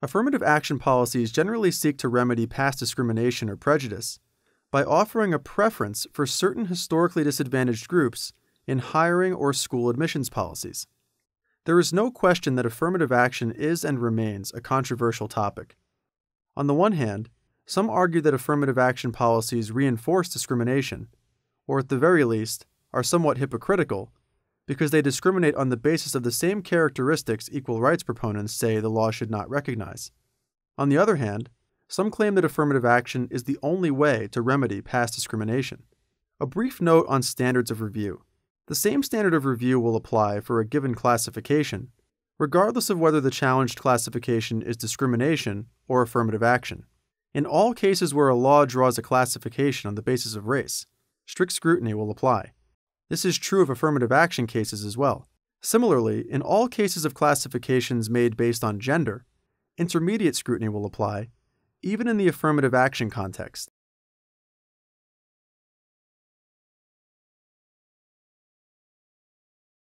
Affirmative action policies generally seek to remedy past discrimination or prejudice by offering a preference for certain historically disadvantaged groups in hiring or school admissions policies. There is no question that affirmative action is and remains a controversial topic. On the one hand, some argue that affirmative action policies reinforce discrimination, or at the very least, are somewhat hypocritical, because they discriminate on the basis of the same characteristics equal rights proponents say the law should not recognize. On the other hand, some claim that affirmative action is the only way to remedy past discrimination. A brief note on standards of review. The same standard of review will apply for a given classification, regardless of whether the challenged classification is discrimination or affirmative action. In all cases where a law draws a classification on the basis of race, strict scrutiny will apply. This is true of affirmative action cases as well. Similarly, in all cases of classifications made based on gender, intermediate scrutiny will apply, even in the affirmative action context.